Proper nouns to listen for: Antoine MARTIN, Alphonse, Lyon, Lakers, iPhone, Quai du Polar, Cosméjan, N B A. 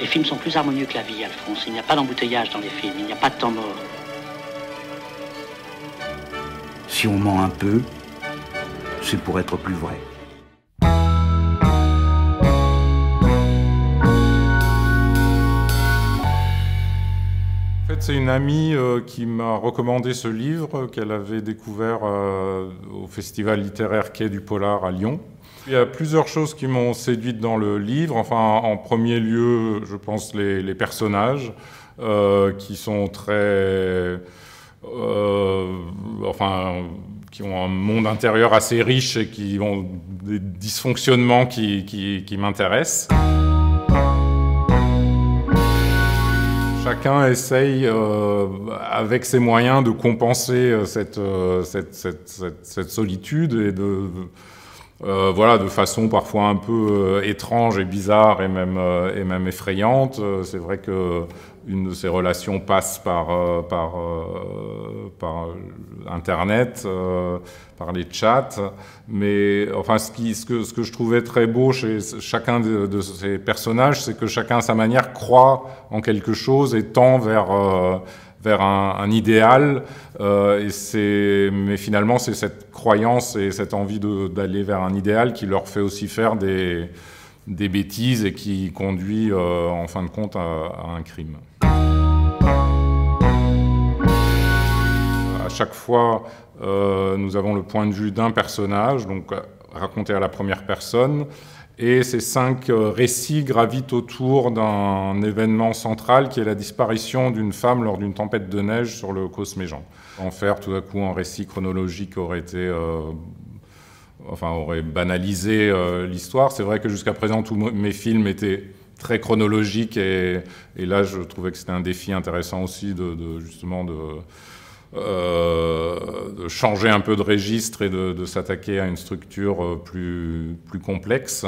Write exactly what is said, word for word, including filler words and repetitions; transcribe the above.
Les films sont plus harmonieux que la vie, Alphonse. Il n'y a pas d'embouteillage dans les films, il n'y a pas de temps mort. Si on ment un peu, c'est pour être plus vrai. En fait, c'est une amie euh, qui m'a recommandé ce livre qu'elle avait découvert euh, au festival littéraire Quai du Polar à Lyon. Il y a plusieurs choses qui m'ont séduite dans le livre. Enfin, en premier lieu, je pense les, les personnages euh, qui sont très, euh, enfin, qui ont un monde intérieur assez riche et qui ont des dysfonctionnements qui, qui, qui m'intéressent. Chacun essaye, euh, avec ses moyens, de compenser cette, euh, cette, cette, cette, cette solitude et de Euh, voilà, de façon parfois un peu euh, étrange et bizarre et même, euh, et même effrayante. Euh, c'est vrai qu'une de ces relations passe par, euh, par, euh, par Internet, euh, par les chats. Mais enfin, ce, qui, ce, que, ce que je trouvais très beau chez chacun de, de ces personnages, c'est que chacun à sa manière croit en quelque chose et tend vers... Euh, vers un, un idéal, euh, et c'est, mais finalement c'est cette croyance et cette envie d'aller vers un idéal qui leur fait aussi faire des, des bêtises et qui conduit euh, en fin de compte à, à un crime. À chaque fois, euh, nous avons le point de vue d'un personnage, donc raconté à la première personne, et ces cinq récits gravitent autour d'un événement central qui est la disparition d'une femme lors d'une tempête de neige sur le Cosméjan. En faire tout à coup un récit chronologique aurait été, euh, enfin, aurait banalisé euh, l'histoire. C'est vrai que jusqu'à présent, tous mes films étaient très chronologiques et, et là, je trouvais que c'était un défi intéressant aussi de, de justement de... Euh, de changer un peu de registre et de, de s'attaquer à une structure plus, plus complexe.